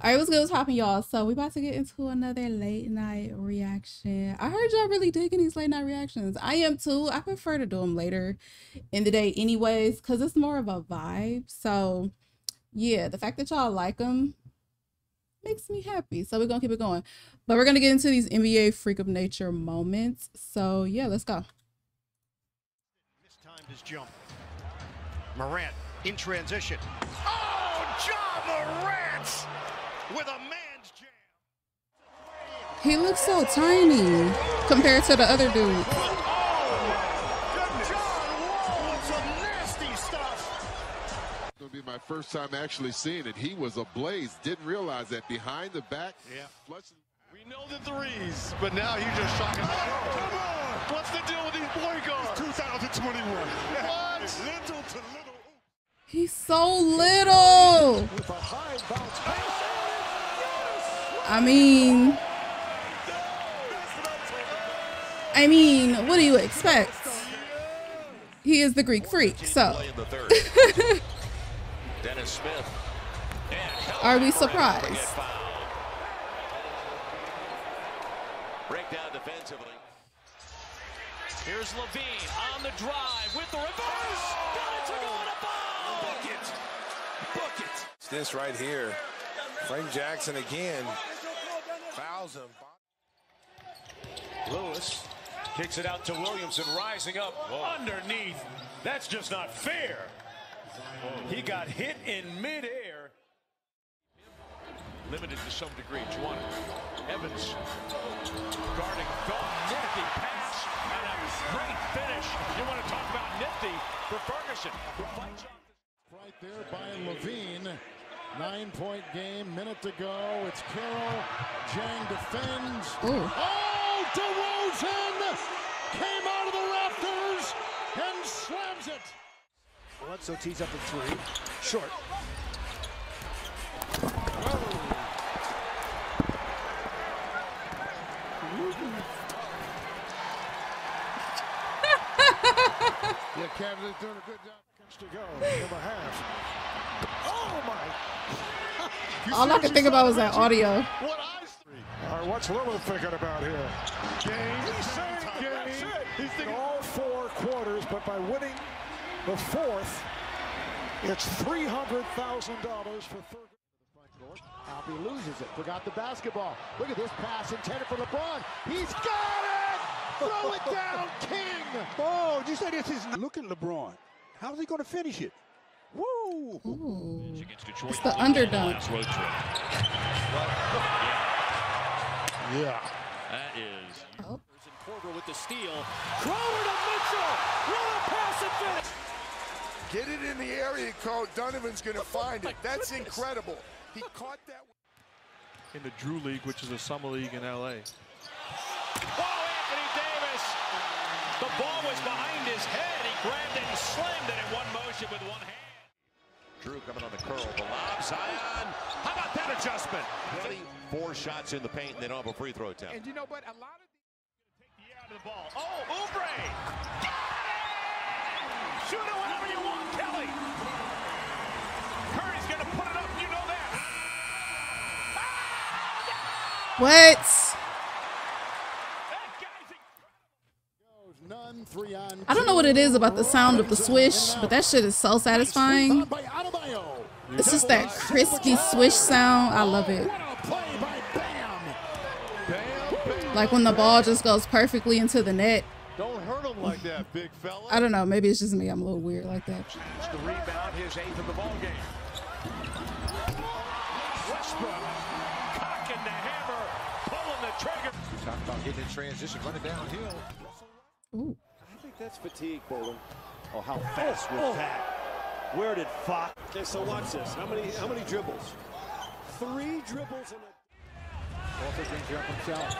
All right, what's good? What's poppin', y'all? So we about to get into another late night reaction. I heard y'all really digging these late night reactions. I am too. I prefer to do them later in the day anyways, because it's more of a vibe. So yeah, the fact that y'all like them makes me happy. So we're gonna keep it going. But we're gonna get into these NBA freak of nature moments. So yeah, let's go. This time is jump. Morant in transition. Oh, Ja Morant! With a man's jam. He looks so tiny compared to the other dude. Oh, good. John Wall with some nasty stuff. It's gonna be my first time actually seeing it. He was ablaze. Didn't realize that behind the back. Yeah. Flushing. We know the threes, but now you just shocking. Oh, come on. What's the deal with these boy guards? 2021. What? Little to little. He's so little. With a high bounce pass. I mean, what do you expect? He is the Greek freak, so. Are we surprised? Breakdown defensively. Here's Lavine on the drive with the reverse. Got it to go on a ball. Book it. Book it. It's this right here. Frank Jackson again. Fouls him. Lewis kicks it out to Williamson, rising up underneath. That's just not fair. He got hit in midair. Limited to some degree. Juwan Evans guarding nifty pass and a great finish. You want to talk about nifty for Ferguson? Right there by Lavine. 9-point game, minute to go. It's Carroll. Jang defends. Ooh. Oh, DeRozan came out of the Raptors and slams it. Bledsoe tees up a three. Short. Yeah, Cavs doing a good job. Comes to go. Number half. Oh my. All I could think about was that audio. All right, what's Lillard thinking about here? Game. He's thinking all four quarters, but by winning the fourth, it's $300,000 for Ferguson. Albi loses it. Forgot the basketball. Look at this pass intended for LeBron. He's got it! Throw it down, King! Oh, did you say this is... Look at LeBron. How's he going to finish it? Woo! Ooh. It's the underdog. Yeah. That is. Oh. Porter with the steal. Throw it to Mitchell. What a pass it fits. Get it in the area code. Donovan's going to find it. That's incredible. He caught that in the Drew League, which is a summer league in LA. Oh, Anthony Davis. The ball was behind his head. He grabbed it and slammed it in one motion with one hand. Drew coming on the curl, the lob, Zion. How about that adjustment? 24 shots in the paint, and they don't have a free throw attempt. And you know what? A lot of these take the air out of the ball. Oh, Oubre! Got it! Shoot it whenever you want, Kelly. Curry's gonna put it up. You know that. What? I don't know what it is about the sound of the swish, but that shit is so satisfying. It's just that crispy swish sound. I love it. Like when the ball just goes perfectly into the net. Don't hurt him like that, big fella. I don't know. Maybe it's just me. I'm a little weird like that. The rebound, his eighth of the ball game. Westbrook cocking the hammer, pulling the trigger. Talk about getting in transition, running downhill. Ooh. I think that's fatigue, Bolin. Oh, how fast was that? Where did Fox? Okay, so watch this. How many dribbles? 3 dribbles in a. Walter brings you up himself.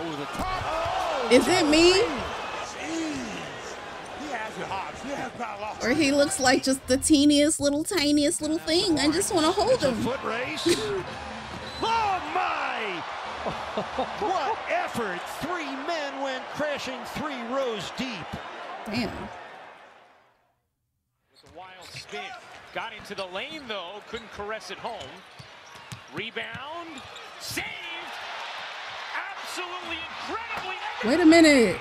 Over the top. Oh, is it me? Jeez. He has it hot. He has not lost. Or he looks like just the tiniest little thing. I just want to hold him. Foot race. Oh my! What effort! 3 men went crashing 3 rows deep. Damn. It's a wild spin. Got into the lane, though. Couldn't caress it home. Rebound. Saved. Absolutely incredibly. Wait a minute.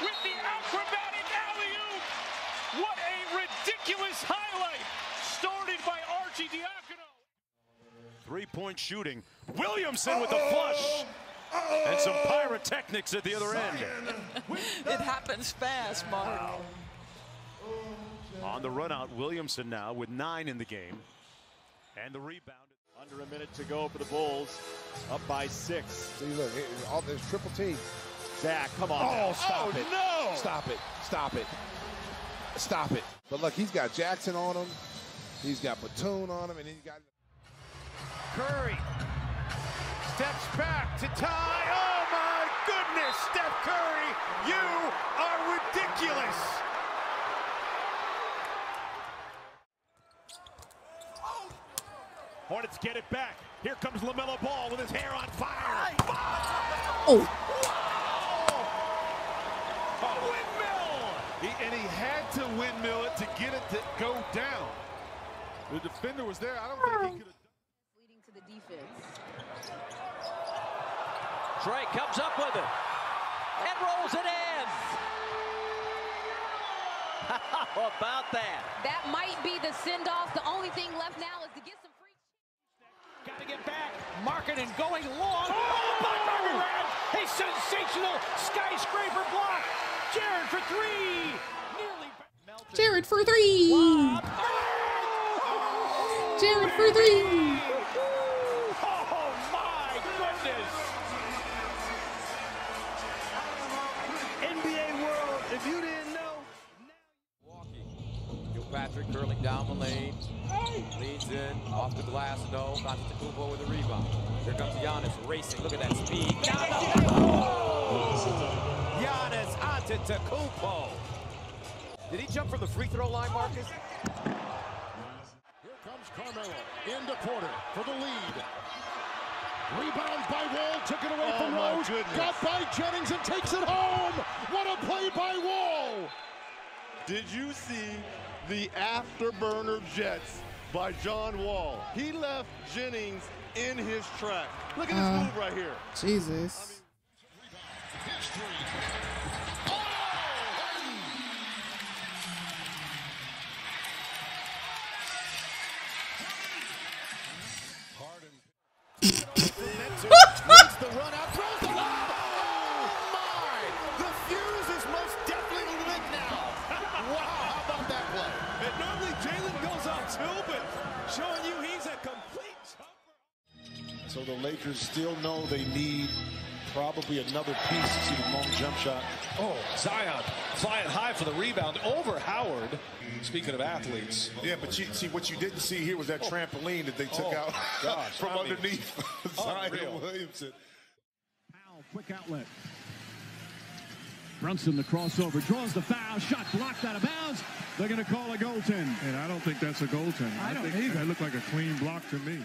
With the acrobatic alley-oop. What a ridiculous highlight. Started by Archie Diacono. Three-point shooting. Williamson with the flush. And some pyrotechnics at the other end. It happens fast, Mark. Wow. On the run out, Williamson now with 9 in the game. And the rebound. Under a minute to go for the Bulls. Up by 6. See, look, it's triple team. Zach, come on. Oh, now. Stop it. No. Stop it. Stop it. Stop it. But look, he's got Jackson on him. He's got Batum on him. And he's got Curry. Steps back to tie. Oh, my goodness, Steph Curry, you are ridiculous. Oh. Hornets get it back. Here comes LaMelo Ball with his hair on fire. Oh. Wow. A windmill. He had to windmill it to get it to go down. The defender was there. I don't think he could have. Leading to the defense. Drake comes up with it and rolls it in. How about that? That might be the send-off. The only thing left now is to get some free. Got to get back. Marketing going long. Oh, by Morant. A sensational skyscraper block. Jared for three. Nearly melted. Jared for three. Oh, Jared for three. Oh, my goodness. If you didn't know, walking. Kilpatrick curling down the lane. Leads in, off the glass, no. Antetokounmpo with a rebound. Here comes Giannis racing. Look at that speed. Oh! Giannis Antetokounmpo. Did he jump from the free throw line, Marcus? Here comes Carmelo into Porter for the lead. Rebound by Wall, took it away from Rose, got by Jennings and takes it home! What a play by Wall! Did you see the afterburner jets by John Wall? He left Jennings in his track. Look at this move right here. Jesus. The run out, throws the lob. Oh my! The fuse is most definitely lit now. Wow, how about that play? And normally Jalen goes on too, but showing you he's a complete jumper. So the Lakers still know they need probably another piece to see the long jump shot. Oh, Zion flying high for the rebound over Howard. Speaking of athletes. Yeah, but you, see, what you didn't see here was that trampoline that they took out from underneath Zion Williamson. Quick outlet. Brunson, the crossover, draws the foul, shot blocked out of bounds. They're going to call a goaltend. And I don't think that's a goaltend. I don't think that looked like a clean block to me.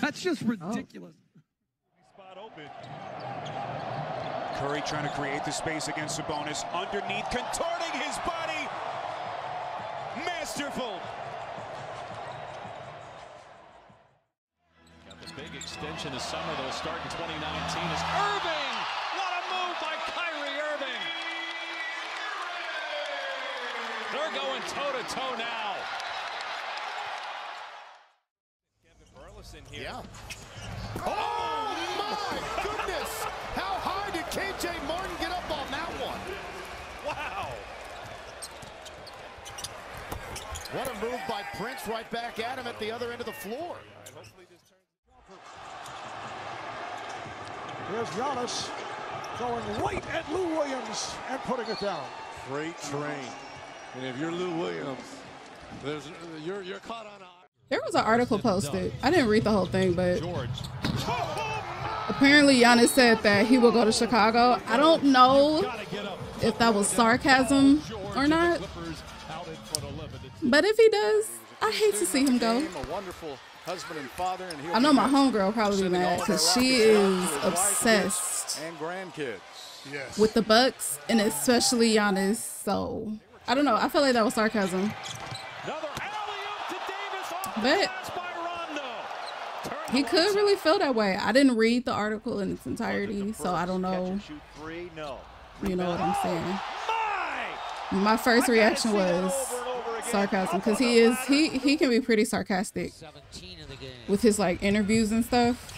That's just ridiculous. Spot open. Curry trying to create the space against Sabonis. Underneath, contorting his body. Masterful. Big extension this summer that'll start in 2019 is Irving! What a move by Kyrie Irving! They're going toe-to-toe now. Kevin Burleson here. Yeah. Oh my goodness! How high did KJ Martin get up on that one? Wow! What a move by Prince, right back at him at the other end of the floor. Here's Giannis going right at Lou Williams and putting it down. Freight train. And if you're Lou Williams, you're caught on a... There was an article posted. I didn't read the whole thing, but apparently Giannis said that he will go to Chicago. I don't know if that was sarcasm or not. But if he does, I hate to see him go. Husband and father, and I know my homegirl probably be mad because she is obsessed. And grandkids. yes, with the Bucks, and especially Giannis. So I don't know. I felt like that was sarcasm. But he could really feel that way. I didn't read the article in its entirety, so I don't know. You know what I'm saying? My first reaction was sarcasm, because he can be pretty sarcastic with his like interviews and stuff.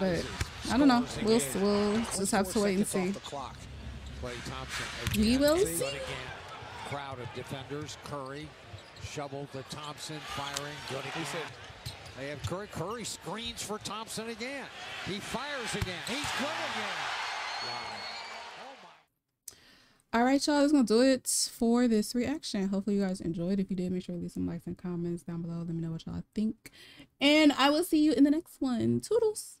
But I don't know. We'll just have to wait and see. We will see. Crowd of defenders. Curry shoveled the Thompson, firing. Good again. They have Curry. Curry screens for Thompson again. He fires again. He's good again. All right, y'all, that's gonna do it for this reaction. Hopefully you guys enjoyed. If you did, make sure to leave some likes and comments down below. Let me know what y'all think, and I will see you in the next one. Toodles.